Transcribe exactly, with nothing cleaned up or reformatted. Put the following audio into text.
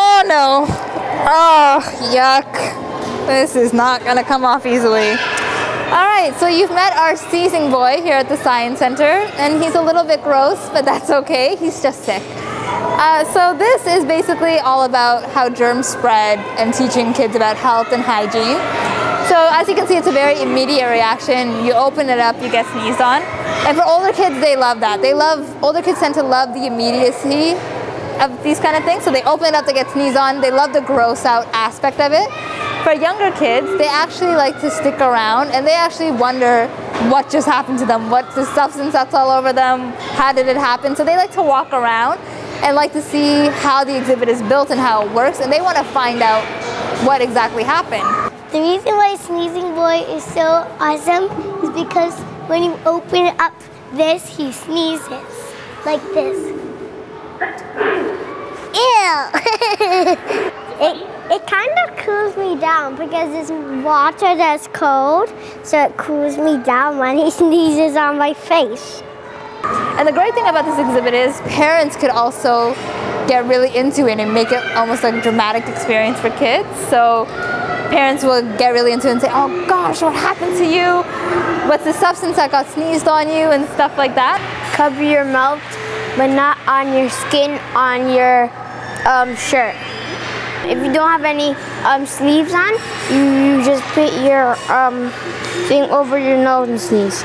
Oh no. Oh, yuck. This is not gonna come off easily. All right, so you've met our sneezing boy here at the Science Centre, and he's a little bit gross, but that's okay. He's just sick. Uh, so this is basically all about how germs spread and teaching kids about health and hygiene. So as you can see, it's a very immediate reaction. You open it up, you get sneezed on. And for older kids, they love that. They love, older kids tend to love the immediacy of these kind of things. So they open it up, they get sneezed on. They love the gross out aspect of it. For younger kids, they actually like to stick around and they actually wonder what just happened to them. What's the substance that's all over them? How did it happen? So they like to walk around and like to see how the exhibit is built and how it works, and they want to find out what exactly happened. The reason why Sneezing Boy is so awesome is because when you open up this, he sneezes like this. Ew! It, it kind of cools me down because it's water that's cold, so it cools me down when he sneezes on my face. And the great thing about this exhibit is parents could also get really into it and make it almost like a dramatic experience for kids. So parents will get really into it and say, oh gosh, what happened to you? What's the substance that got sneezed on you? And stuff like that. Cover your mouth, but not on your skin, on your um, shirt. If you don't have any um, sleeves on, you, you just put your um, thing over your nose and sneeze.